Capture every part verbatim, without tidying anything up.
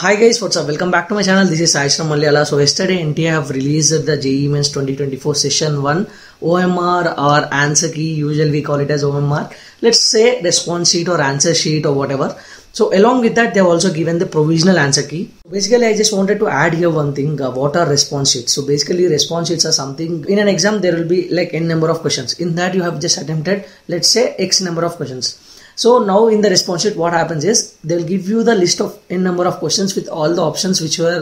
Hi guys, what's up? Welcome back to my channel. This is Sai Charan Malyala. So yesterday N T A have released the J E E Mains twenty twenty-four session one O M R or answer key. Usually we call it as O M R. Let's say response sheet or answer sheet or whatever. So along with that, they have also given the provisional answer key. Basically, I just wanted to add here one thing. Uh, what are response sheets? So basically, response sheets are something in an exam. There will be like n number of questions. In that, you have just attempted, let's say, x number of questions. So now in the response sheet, what happens is they will give you the list of n number of questions with all the options which were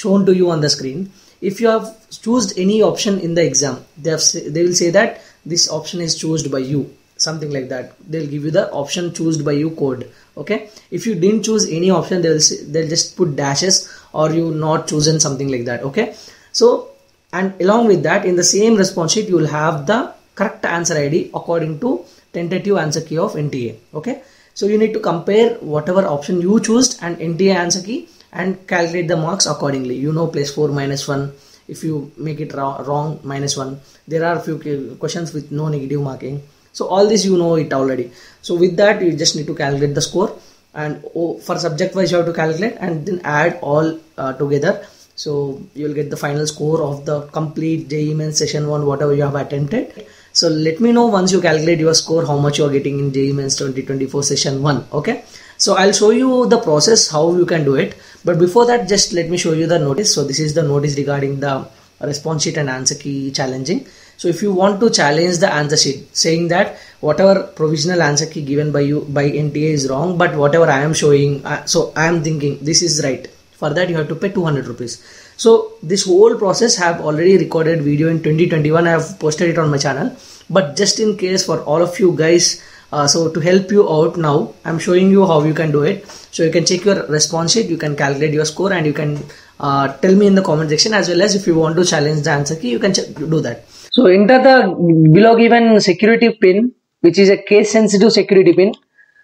shown to you on the screen. If you have chosen any option in the exam, they have say, they will say that this option is chosen by you, something like that. They will give you the option chosen by you code. Okay. If you didn't choose any option, they will say, they'll just put dashes or you not chosen, something like that. Okay. So and along with that, in the same response sheet, you will have the correct answer I D according to tentative answer key of N T A. Okay, so you need to compare whatever option you choose and N T A answer key and calculate the marks accordingly. You know, place four minus one. If you make it wrong, minus one. There are a few questions with no negative marking. So all this you know it already. So with that, you just need to calculate the score. And for subject wise, you have to calculate and then add all uh, together. So you'll get the final score of the complete J E E Mains session one, whatever you have attempted. So let me know once you calculate your score, how much you are getting in J E E Mains twenty twenty-four session one. Okay. So I'll show you the process, how you can do it. But before that, just let me show you the notice. So this is the notice regarding the response sheet and answer key challenging. So if you want to challenge the answer sheet saying that whatever provisional answer key given by you by N T A is wrong, but whatever I am showing, uh, so I am thinking this is right. For that you have to pay two hundred rupees. So this whole process have already recorded video in twenty twenty-one. I have posted it on my channel, but just in case for all of you guys, uh, so to help you out now, I'm showing you how you can do it. So you can check your response sheet, you can calculate your score, and you can uh, tell me in the comment section, as well as if you want to challenge the answer key, you can do that. So enter the below given security pin, which is a case sensitive security pin.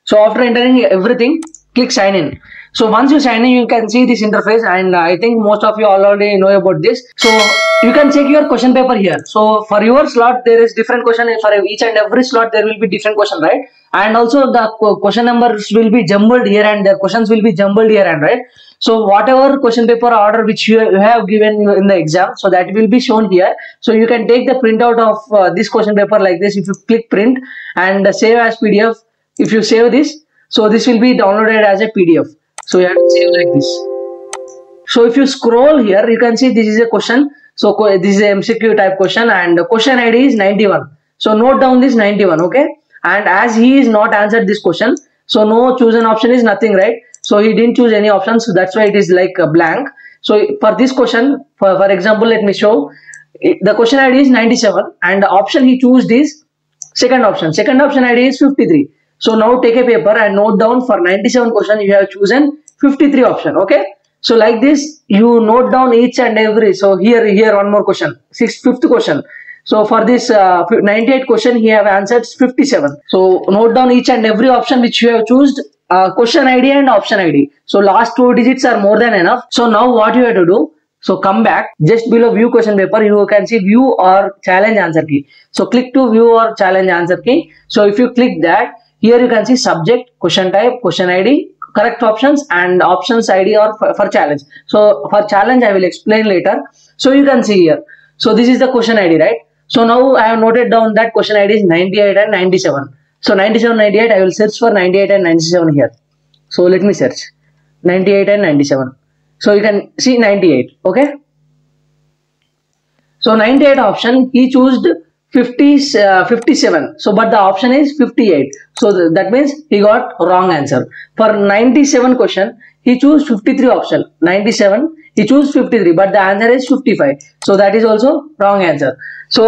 So after entering everything, click sign in. So once you sign in, you can see this interface, and I think most of you already know about this. So you can check your question paper here. So for your slot, there is different question. For each and every slot, there will be different question, right? And also the question numbers will be jumbled here, and the questions will be jumbled here and right. So whatever question paper order which you have given in the exam, so that will be shown here. So you can take the printout of uh, this question paper like this. If you click print and save as P D F, if you save this, so this will be downloaded as a P D F. So you have to save like this. So if you scroll here, you can see this is a question. So this is a M C Q type question, and the question I D is ninety-one. So note down this ninety-one. Okay. And as he is not answered this question, so no chosen option is nothing, right? So he didn't choose any option. So that's why it is like a blank. So for this question, for, for example, let me show the question I D is ninety-seven, and the option he chose is second option. Second option I D is fifty-three. So now take a paper and note down for ninety-seven question you have chosen fifty-three option. Okay. So like this you note down each and every. So here here one more question, sixth fifth question. So for this uh, ninety-eight question he have answered fifty-seven. So note down each and every option which you have chosen, uh, question I D and option I D. So last two digits are more than enough. So now what you have to do? So come back, just below view question paper, you can see view or challenge answer key. So click to view or challenge answer key. So if you click that, here you can see subject, question type, question I D, correct options and options I D or for, for challenge. So for challenge I will explain later. So you can see here. So this is the question I D, right? So now I have noted down that question I D is ninety-eight and ninety-seven. So ninety-seven, ninety-eight, I will search for ninety-eight and ninety-seven here. So let me search ninety-eight and ninety-seven. So you can see ninety-eight. Okay. So ninety-eight option, he chose fifty, uh, fifty-seven. So but the option is fifty-eight. So th that means he got wrong answer. For ninety-seven question he chose fifty-three option. ninety-seven he chose fifty-three, but the answer is fifty-five. So that is also wrong answer. So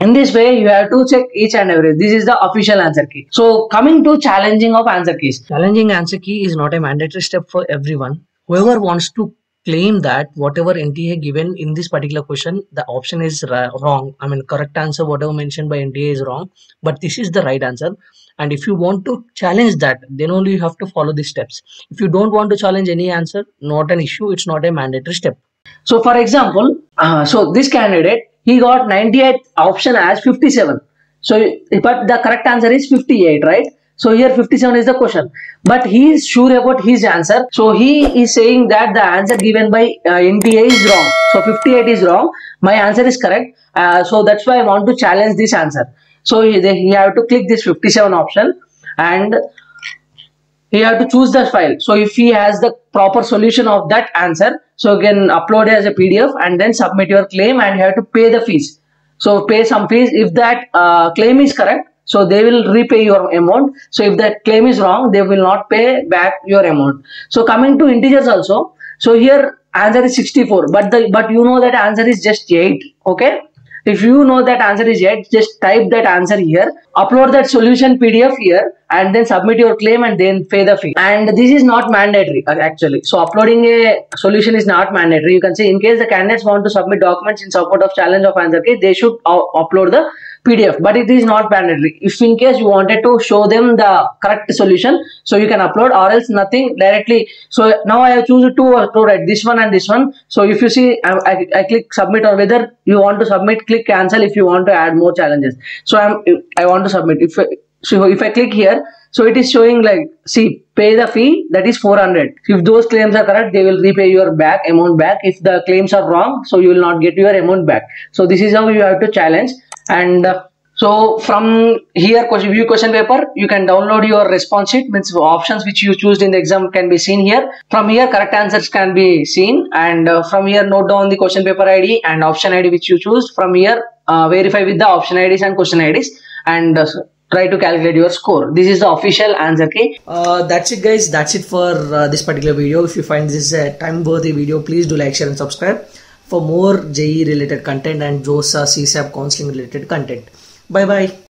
in this way you have to check each and every. This is the official answer key. So coming to challenging of answer keys. Challenging answer key is not a mandatory step for everyone. Whoever wants to claim that whatever N T A given in this particular question, the option is wrong. I mean, correct answer, whatever mentioned by N T A is wrong, but this is the right answer. And if you want to challenge that, then only you have to follow these steps. If you don't want to challenge any answer, not an issue. It's not a mandatory step. So for example, uh, so this candidate, he got ninety-eight option as fifty-seven. So, but the correct answer is fifty-eight, right? So here fifty-seven is the question, but he is sure about his answer. So he is saying that the answer given by uh, N T A is wrong. So fifty-eight is wrong. My answer is correct. Uh, so that's why I want to challenge this answer. So he, he have to click this fifty-seven option and he have to choose the file. So if he has the proper solution of that answer, so you can upload it as a P D F and then submit your claim and you have to pay the fees. So pay some fees. If that uh, claim is correct, so they will repay your amount. So if that claim is wrong, they will not pay back your amount. So coming to integers also. So here answer is sixty-four, but the but you know that answer is just eight. Okay. If you know that answer is eight, just type that answer here, upload that solution P D F here and then submit your claim and then pay the fee. And this is not mandatory actually. So uploading a solution is not mandatory. You can say in case the candidates want to submit documents in support of challenge of answer key, they should upload the P D F, but it is not mandatory. If in case you wanted to show them the correct solution, so you can upload, or else nothing directly. So now I have chosen two to write this one and this one. So if you see, I, I, I click submit, or whether you want to submit, click cancel if you want to add more challenges. So I'm, I want to submit. If so, if I click here, so it is showing like, see, pay the fee, that is four hundred. If those claims are correct, they will repay your back amount back. If the claims are wrong, so you will not get your amount back. So this is how you have to challenge. And uh, so from here, question view question paper, you can download your response sheet, means options which you choose in the exam can be seen here. From here, correct answers can be seen, and uh, from here note down the question paper I D and option I D which you choose. From here uh, verify with the option I Ds and question I Ds and uh, try to calculate your score. This is the official answer key. Uh, that's it guys, that's it for uh, this particular video. If you find this a time worthy video, please do like, share and subscribe for more J E E related content and JOSA C SAP counseling related content. Bye bye.